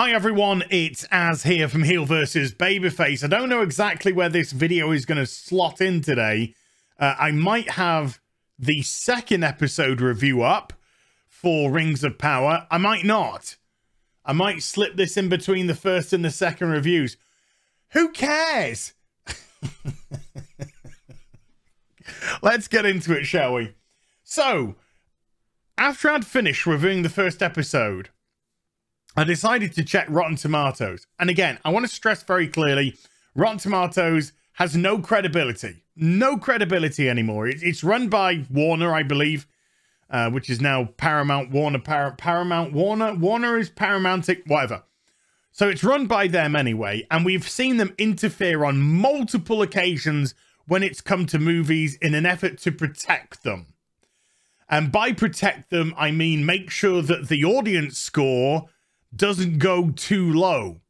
Hi everyone, it's Az here from Heel vs. Babyface. I don't know exactly where this video is going to slot in today. I might have the second episode review up for Rings of Power. I might not. I might slip this in between the first and the second reviews. Who cares? Let's get into it, shall we? So, after I'd finished reviewing the first episode, I decided to check Rotten Tomatoes. And again, I want to stress very clearly, Rotten Tomatoes has no credibility. No credibility anymore. It's run by Warner, I believe, which is now Paramount, Warner, Paramount, Warner. Warner is Paramountic, whatever. So it's run by them anyway. And we've seen them interfere on multiple occasions when it's come to movies in an effort to protect them. And by protect them, I mean make sure that the audience score doesn't go too low.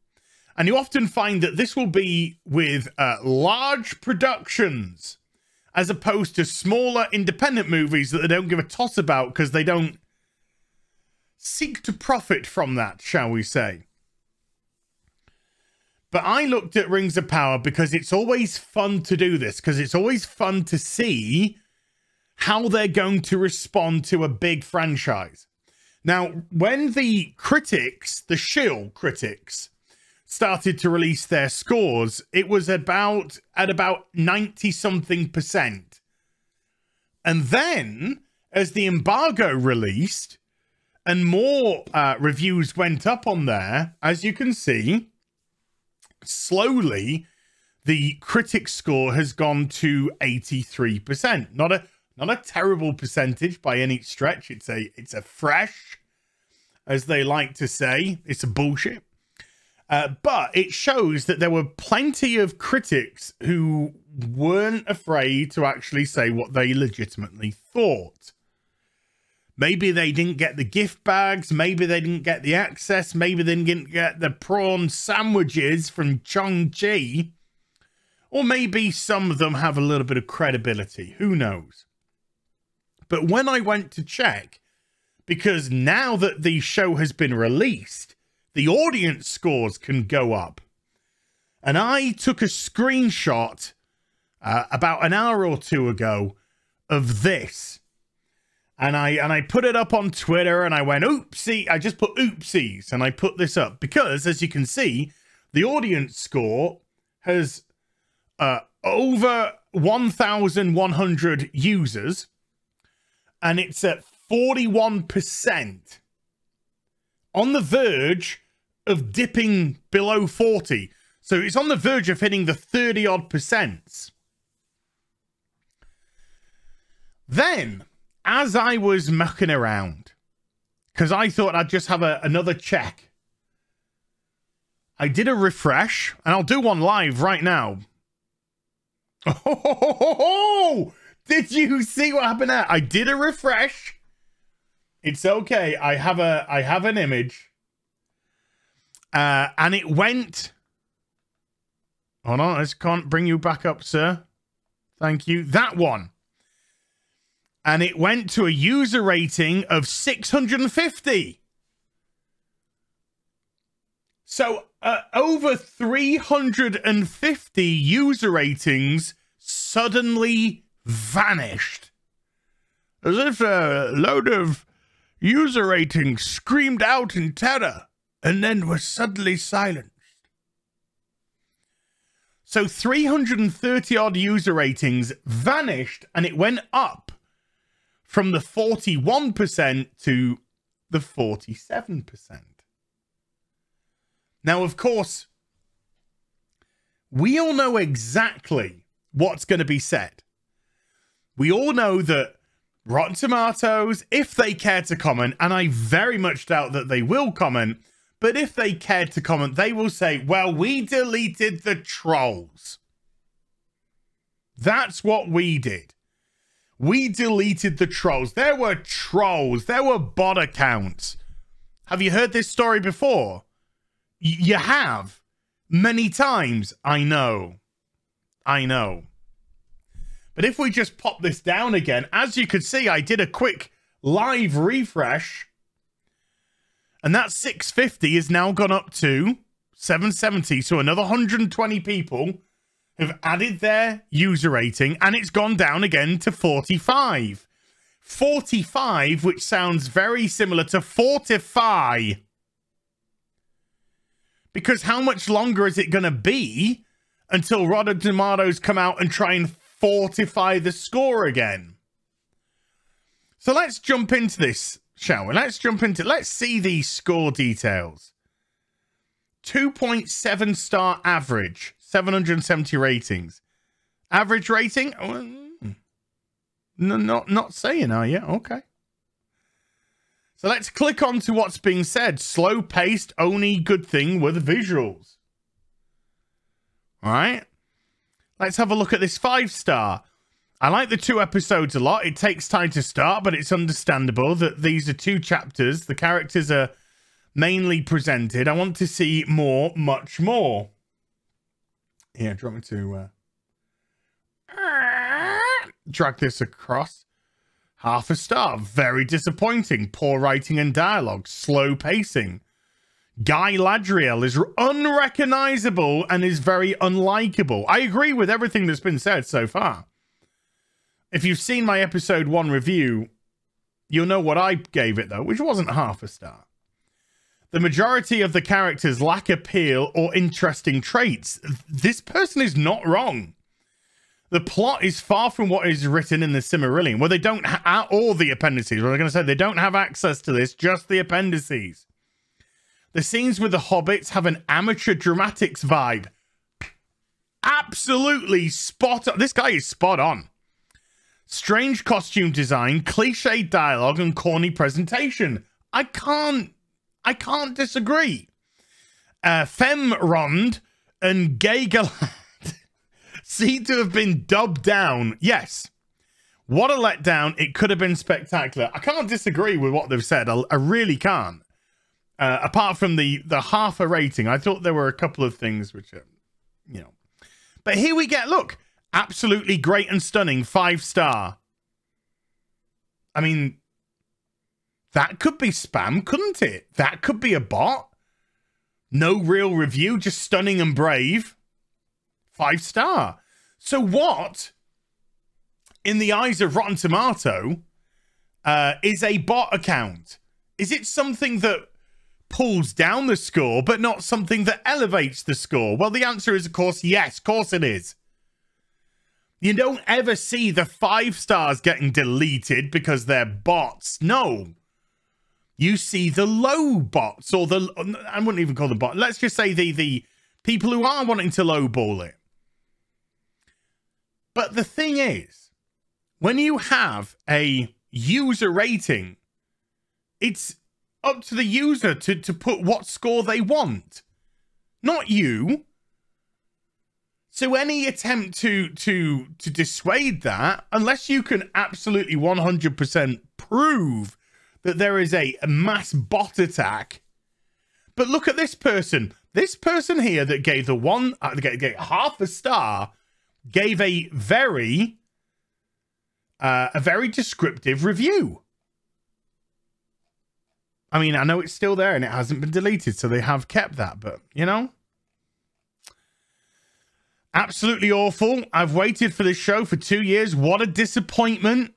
And you often find that this will be with large productions as opposed to smaller independent movies that they don't give a toss about because they don't seek to profit from that, shall we say. But I looked at Rings of Power because it's always fun to do this, because it's always fun to see how they're going to respond to a big franchise. Now, when the critics, the shill critics, started to release their scores, it was at about 90-something%. And then, as the embargo released, and more reviews went up on there, as you can see, slowly, the critic score has gone to 83%. Not a terrible percentage by any stretch. It's a fresh, as they like to say. It's a bullshit. But it shows that there were plenty of critics who weren't afraid to actually say what they legitimately thought. Maybe they didn't get the gift bags. Maybe they didn't get the access. Maybe they didn't get the prawn sandwiches from Chongji. Or maybe some of them have a little bit of credibility. Who knows? But when I went to check, because now that the show has been released, the audience scores can go up. And I took a screenshot about an hour or two ago of this. And I put it up on Twitter and I went, oopsie. I just put oopsies and I put this up. Because, as you can see, the audience score has over 1,100 users. And it's at 41%, on the verge of dipping below 40. So it's on the verge of hitting the 30-odd%. Then, as I was mucking around, because I thought I'd just have another check, I did a refresh, and I'll do one live right now. Oh! Did you see what happened there? I did a refresh. It's okay. I have an image. And it went. Hold on, I just can't bring you back up, sir. Thank you. That one. And it went to a user rating of 650. So over 350 user ratings suddenly vanished, as if a load of user ratings screamed out in terror and then were suddenly silenced. So 330 odd user ratings vanished, and it went up from the 41% to the 47%. Now, of course, we all know exactly what's going to be said. We all know that Rotten Tomatoes, if they care to comment, and I very much doubt that they will comment, but if they care to comment, they will say, well, we deleted the trolls. That's what we did. We deleted the trolls. There were trolls. There were bot accounts. Have you heard this story before? You have. Many times. I know. I know. But if we just pop this down again, as you can see, I did a quick live refresh. And that 650 has now gone up to 770. So another 120 people have added their user rating, and it's gone down again to 45. 45, which sounds very similar to fortify. Because how much longer is it going to be until Rotten Tomatoes come out and try and fortify the score again? So let's jump into this, shall we? Let's see these score details. 2.7 star average, 770 ratings. Average rating? No, not saying, are you? Okay. So let's click on to what's being said. Slow paced, only good thing were the visuals. All right. Let's have a look at this 5 star. I like the 2 episodes a lot. It takes time to start, but it's understandable that these are 2 chapters. The characters are mainly presented. I want to see more, much more. Yeah, do you want me to drag this across? 1/2 star. Very disappointing. Poor writing and dialogue. Slow pacing. Galadriel is unrecognizable and is very unlikable. I agree with everything that's been said so far. If you've seen my episode 1 review, you'll know what I gave it though, which wasn't 1/2 star. The majority of the characters lack appeal or interesting traits. This person is not wrong. The plot is far from what is written in the Cimmerillion. Well, they don't have all the appendices. What I'm going to say, they don't have access to this, just the appendices. The scenes with the Hobbits have an amateur dramatics vibe. Absolutely spot on. This guy is spot on. Strange costume design, cliched dialogue, and corny presentation. I can't disagree. Femrond and Gagalad seem to have been dubbed down. Yes. What a letdown. It could have been spectacular. I can't disagree with what they've said. I really can't. Apart from the 1/2 rating, I thought there were a couple of things which, you know. But here we get, look, absolutely great and stunning, 5 star. I mean, that could be spam, couldn't it? That could be a bot. No real review, just stunning and brave. 5 star. So what, in the eyes of Rotten Tomato, is a bot account? Is it something that pulls down the score but not something that elevates the score? Well, the answer is, of course, yes, of course it is. You don't ever see the 5 stars getting deleted because they're bots. No, you see the low bots, or the, I wouldn't even call them bots, let's just say the people who are wanting to lowball it. But the thing is, when you have a user rating, it's up to the user to put what score they want, not you. So any attempt to dissuade that, unless you can absolutely 100% prove that there is a mass bot attack. But look at this person here that gave the 1/2 star, gave a very descriptive review. I mean, I know it's still there and it hasn't been deleted, so they have kept that, but, you know. Absolutely awful. I've waited for this show for 2 years. What a disappointment.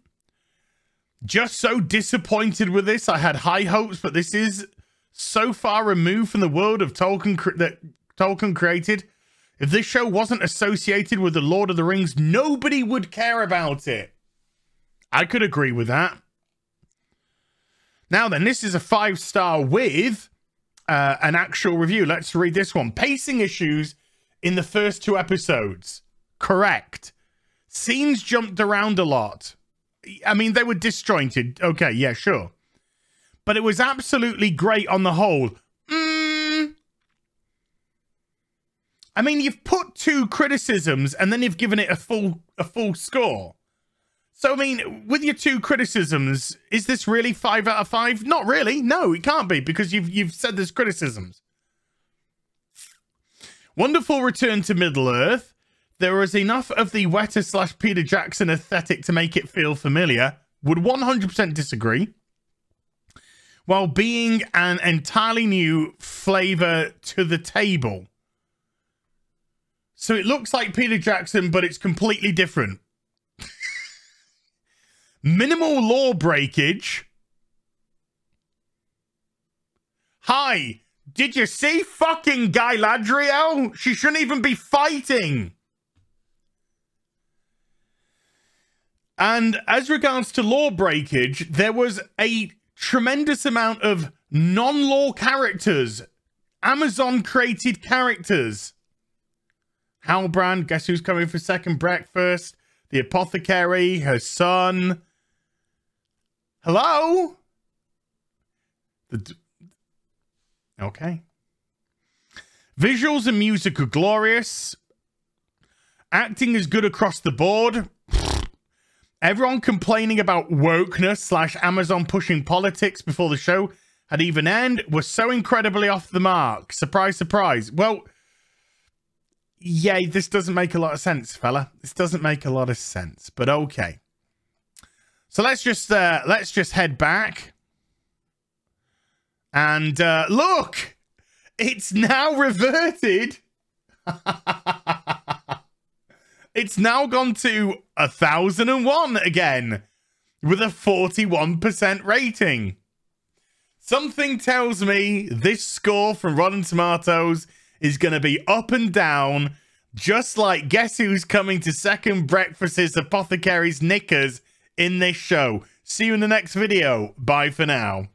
Just so disappointed with this. I had high hopes, but this is so far removed from the world of Tolkien that Tolkien created. If this show wasn't associated with the Lord of the Rings, nobody would care about it. I could agree with that. Now then, this is a 5 star with an actual review. Let's read this one. Pacing issues in the first 2 episodes. Correct. Scenes jumped around a lot. I mean, they were disjointed. Okay, yeah, sure. But it was absolutely great on the whole. I mean, you've put 2 criticisms and then you've given it a full score. So, I mean, with your 2 criticisms, is this really 5 out of 5? Not really. No, it can't be, because you've said there's criticisms. Wonderful return to Middle Earth. There was enough of the Weta / Peter Jackson aesthetic to make it feel familiar. Would 100% disagree. while being an entirely new flavor to the table. So it looks like Peter Jackson, but it's completely different. Minimal law breakage. Hi, did you see fucking Galadriel? She shouldn't even be fighting. And as regards to law breakage, there was a tremendous amount of non-law characters. Amazon-created characters. Halbrand, guess who's coming for second breakfast? The apothecary, her son. Hello? Okay. Visuals and music are glorious. Acting is good across the board. Everyone complaining about wokeness / Amazon pushing politics before the show had even ended was so incredibly off the mark. Surprise, surprise. Well, yeah, this doesn't make a lot of sense, fella. This doesn't make a lot of sense, but okay. So let's just head back. And look, it's now reverted. It's now gone to 1001 again with a 41% rating. Something tells me this score from Rotten Tomatoes is going to be up and down, just like Guess Who's Coming to Second Breakfast's Apothecary's Knickers in this show. See you in the next video. Bye for now.